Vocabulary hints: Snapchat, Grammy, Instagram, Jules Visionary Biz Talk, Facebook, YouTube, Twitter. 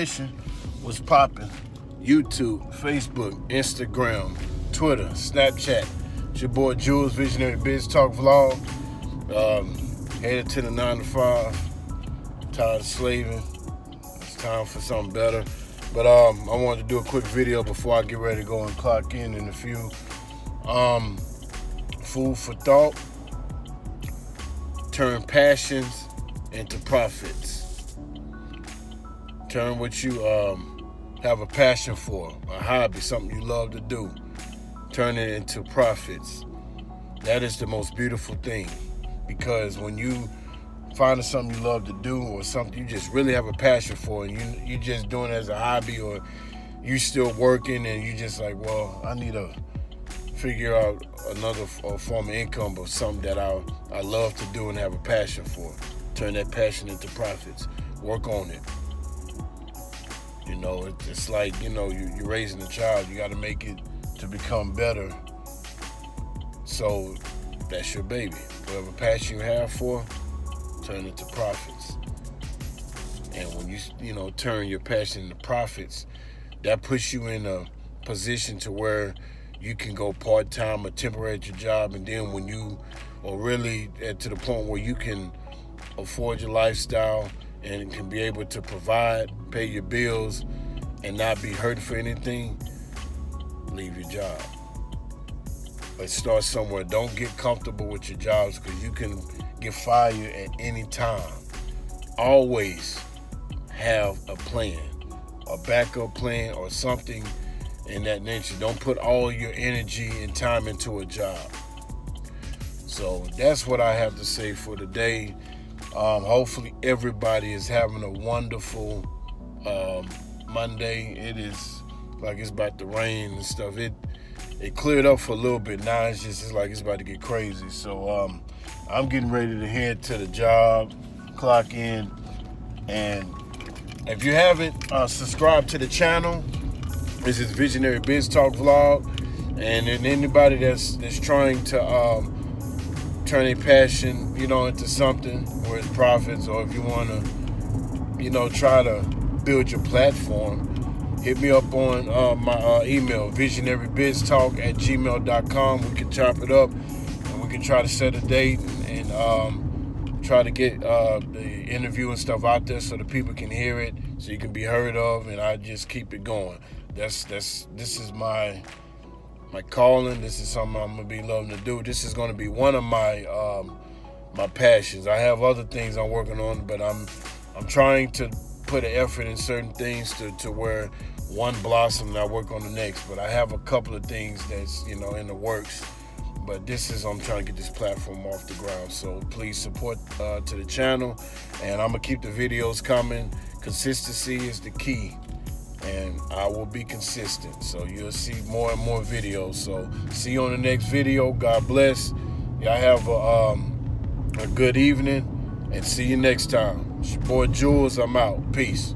commission was popping. YouTube, Facebook, Instagram, Twitter, Snapchat. It's your boy Jules, Visionary Biz Talk Vlog. 8 to 10 to 9 to 5. Tired of slaving. It's time for something better. But I wanted to do a quick video before I get ready to go and clock in a few. Food for thought. Turn passions into profits. Turn what you have a passion for, a hobby, something you love to do. Turn it into profits. That is the most beautiful thing, because when you finding something you love to do or something you just really have a passion for, and you just doing it as a hobby, or you still working and you just like, well, I need to figure out another form of income, but something that I love to do and have a passion for. Turn that passion into profits. Work on it. You know, it's like, you know, you're raising a child. You got to make it to become better. So that's your baby. Whatever passion you have for, turn it to profits. And when you know, turn your passion into profits, that puts you in a position to where you can go part-time or temporary at your job, and then when you are really to the point where you can afford your lifestyle and can be able to provide, pay your bills, and not be hurt for anything, leave your job. But start somewhere. Don't get comfortable with your jobs, because you can get fired at any time. Always have a plan, a backup plan, or something in that nature. Don't put all your energy and time into a job. So that's what I have to say for today. Hopefully everybody is having a wonderful Monday. It is like it's about to rain and stuff. It cleared up for a little bit. Now it's like it's about to get crazy. So I'm getting ready to head to the job, clock in. And if you haven't subscribed to the channel, this is Visionary Biz Talk Vlog. And then anybody that's trying to turn a passion, you know, into something where it's profits, or if you want to, you know, try to build your platform, hit me up on my email, visionarybiztalk@gmail.com. We can chop it up, and we can try to set a date and try to get the interview and stuff out there so the people can hear it, so you can be heard of, and I just keep it going. This is my calling. This is something I'm gonna be loving to do. This is gonna be one of my my passions. I have other things I'm working on, but I'm trying to put an effort in certain things to where one blossoms and I work on the next. But I have a couple of things that's, you know, in the works. But I'm trying to get this platform off the ground. So please support to the channel, and I'm gonna keep the videos coming. Consistency is the key, and I will be consistent. So you'll see more and more videos. So see you on the next video. God bless. Y'all have a good evening, and see you next time. It's your boy Jules. I'm out. Peace.